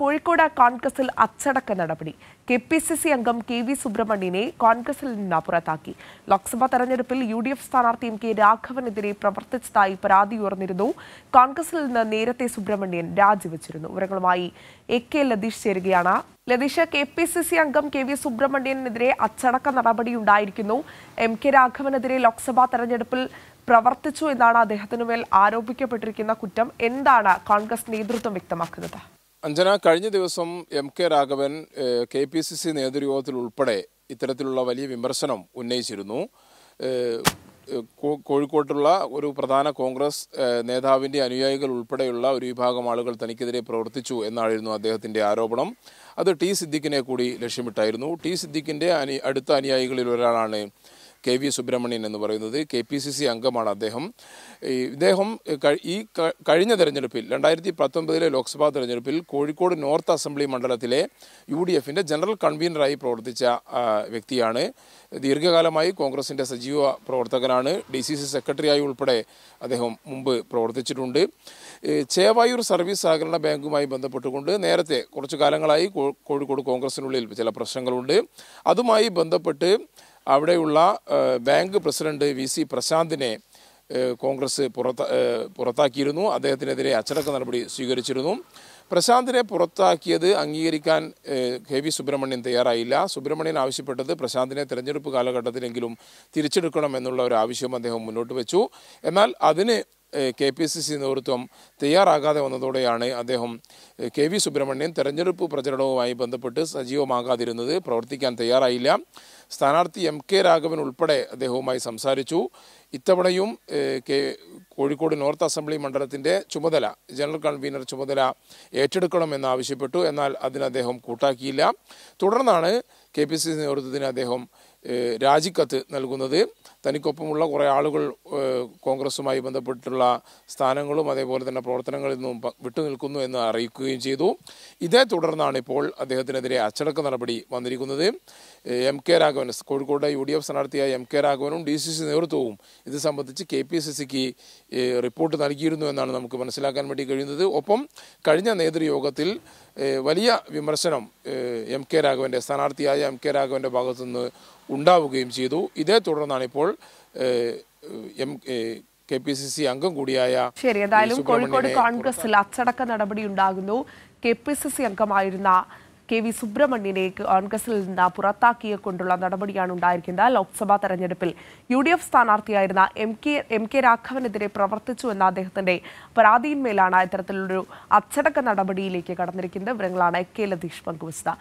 Kozhikode Congress-il അച്ചടക്ക നടപടി KPCC അംഗം കെവി സുബ്രഹ്മണ്യനെ കോൺഗ്രസിൽ നിന്ന് പുറത്താക്കി ലോക്സഭാ തെരഞ്ഞെടുപ്പിൽ യുഡിഎഫ് സ്ഥാനാർത്ഥി എം കെ രാഘവനെതിരെ പ്രവർത്തിച്ചതായി പരാതി ഉയർന്നിരുന്നു കോൺഗ്രസിൽ നിന്ന് നേരത്തെ സുബ്രഹ്മണ്യൻ രാജിവെച്ചിരുന്നു വിവരങ്ങളുമായി എകെ ലതീഷ് ചേരുകയാണ് ലതീഷ് കെപിസിസി അംഗം കെവി സുബ്രഹ്മണ്യനെതിരെ അച്ചടക്ക നടപടി ഉണ്ടായിരിക്കുന്നു എം കെ രാഘവനെതിരെ ലോക്സഭാ തെരഞ്ഞെടുപ്പിൽ പ്രവർത്തിച്ചു എന്നാണ് അദ്ദേഹത്തിനുമേൽ ആരോപിക്കപ്പെട്ടിരിക്കുന്ന കുറ്റം എന്താണ് കോൺഗ്രസ് നേതൃത്വം വ്യക്തമാക്കുന്നത് അഞ്ജന കഴിഞ്ഞ ദിവസം M K Raghavan K P C C നേതൃയോഗത്തിൽ ഉൾപ്പെടെ ഇത്തരത്തിലുള്ള വലിയ വിമർശനം ഉന്നയിച്ചിരുന്നു കോഴിക്കോട്ടുള്ള ഒരു പ്രധാന കോൺഗ്രസ് നേതാവിൻ്റെ അനുയായികൾ ഉൾപ്പെടെയുള്ള ഒരു വിഭാഗം ആളുകൾ തനിക്കെതിരെ പ്രവർത്തിച്ചു എന്നായിരുന്നു അദ്ദേഹത്തിൻ്റെ ആരോപണം അത് ടി സിദ്ദിഖിനെ കൂടി ലക്ഷ്യമിട്ടായിരുന്നു ടി സിദ്ദിഖിൻ്റെ അടുത്ത അനുയായികളിൽ ഒരാളാണ് കെ വി സുബ്രഹ്മണ്യൻ എന്ന് പറയുന്നത് കെ പി സി സി അംഗമാണ് അദ്ദേഹം ഇദ്ദേഹം ഈ കഴിഞ്ഞ തെരഞ്ഞെടുപ്പിൽ 2019 ലോക്സഭാ തെരഞ്ഞെടുപ്പിൽ കോഴിക്കോട് നോർത്ത് അസംബ്ലി മണ്ഡലത്തിലെ യു ഡി എഫിൻ്റെ ജനറൽ കൺവീനറായി പ്രവർത്തിച്ച വ്യക്തിയാണ് ദീർഘകാലമായി കോൺഗ്രസിൻ്റെ സജീവ പ്രവർത്തകനാണ് DCC സെക്രട്ടറിയായി ഉൾപ്പെടെ അദ്ദേഹം മുമ്പ് പ്രവർത്തിച്ചിട്ടുണ്ട് ചേവായൂർ സർവീസ് സഹകരണ ബാങ്കുമായി ബന്ധപ്പെട്ടുകൊണ്ട് നേരത്തെ കുറച്ചു കാലങ്ങളായി കോഴിക്കോട് കോൺഗ്രസിനുള്ളിൽ ചില പ്രശ്നങ്ങളുണ്ട് അതുമായി ബന്ധപ്പെട്ട് അവിടെയുള്ള ബാങ്ക് പ്രസിഡന്റ് VC പ്രശാന്തിനെ കോൺഗ്രസ് പുറത്താക്കിയിരുന്നു അദ്ദേഹത്തിനെതിരെ അച്ചടക്ക നടപടി സ്വീകരിച്ചിരുന്നു പ്രശാന്തിനെ പുറത്താക്കിയത് അംഗീകരിക്കാൻ കെവി സുബ്രഹ്മണ്യൻ തയ്യാറായില്ല സുബ്രഹ്മണ്യൻ ആവശ്യപ്പെട്ടത് പ്രശാന്തിനെ തെരഞ്ഞെടുപ്പ് കാലഘട്ടത്തിലെങ്കിലും തിരിച്ചെടുക്കണമെന്നുള്ള ഒരു ആവശ്യം അദ്ദേഹം മുന്നോട്ട് വെച്ചു എന്നാൽ അതിന് കെപിസിസി നേതൃത്വം തയ്യാറാകാതെ വന്നതോടെയാണ് അദ്ദേഹം കെവി സുബ്രഹ്മണ്യൻ തെരഞ്ഞെടുപ്പ് പ്രചരണവുമായി ബന്ധപ്പെട്ട് സജീവമാകാതിരുന്നത് പ്രവർത്തിക്കാൻ തയ്യാറായില്ല സ്ഥാനാർത്ഥി എം കെ രാഘവൻ ഉൾപ്പെടെ അദ്ദേഹവുമായി സംസാരിച്ചു ഇത്തവണയും കോഴിക്കോട് നോർത്ത് അസംബ്ലി മണ്ഡലത്തിൻ്റെ ചുമതല ജനറൽ കൺവീനർ ചുമതല ഏറ്റെടുക്കണമെന്ന് ആവശ്യപ്പെട്ടു എന്നാൽ അതിന് അദ്ദേഹം കൂട്ടാക്കിയില്ല തുടർന്നാണ് കെപിസിസി നേതൃത്വത്തിന് അദ്ദേഹം രാജിക്കത്ത് നൽകുന്നത് തനിക്കൊപ്പമുള്ള കുറേ ആളുകൾ കോൺഗ്രസുമായി ബന്ധപ്പെട്ടുള്ള സ്ഥാനങ്ങളും അതേപോലെ തന്നെ പ്രവർത്തനങ്ങളിൽ നിന്നും വിട്ടുനിൽക്കുന്നു എന്ന് അറിയിക്കുകയും ചെയ്തു ഇതേ തുടർന്നാണ് ഇപ്പോൾ അദ്ദേഹത്തിനെതിരെ അച്ചടക്ക നടപടി വന്നിരിക്കുന്നത് M K Raghavan Kozhikode UDF സ്ഥാനാർത്ഥിയായ എം കെ രാഘവനും DCC നേതൃത്വവും ഇത് സംബന്ധിച്ച് കെപിസിസിക്ക് റിപ്പോർട്ട് നൽകിയിരുന്നു എന്നാണ് നമുക്ക് മനസ്സിലാക്കാൻ വേണ്ടി കഴിയുന്നത് ഒപ്പം കഴിഞ്ഞ നേതൃയോഗത്തിൽ വലിയ വിമർശനം എം കെ രാഘവൻ്റെ സ്ഥാനാർത്ഥിയായ എം കെ രാഘവൻ്റെ ഭാഗത്തുനിന്ന് ഉണ്ടാവുകയും ചെയ്തു ഇതേ തുടർന്നാണ് ഇപ്പോൾ കെപിസിസി അംഗം കൂടിയായ ശരി എന്തായാലും കോഴിക്കോട് കോൺഗ്രസിൽ അച്ചടക്ക നടപടി ഉണ്ടാകുന്നു കെപിസിസി അംഗമായിരുന്ന കെവി സുബ്രഹ്മണ്യനെ കോൺഗ്രസിൽ നിന്ന് പുറത്താക്കിയ കൊണ്ടുള്ള നടപടിയാണ് ഉണ്ടായിരിക്കുന്നത് ലോക്സഭാ തെരഞ്ഞെടുപ്പിൽ UDF സ്ഥാനാർത്ഥിയായിരുന്ന എം കെ രാഘവനെതിരെ പ്രവർത്തിച്ചു എന്ന അദ്ദേഹത്തിന്റെ പരാതിയിന്മേലാണ് ഇത്തരത്തിലൊരു അച്ചടക്ക നടപടിയിലേക്ക് കടന്നിരിക്കുന്നത് വിവരങ്ങളാണ് എ കെ ലതീഷ് പങ്കുവച്ചത്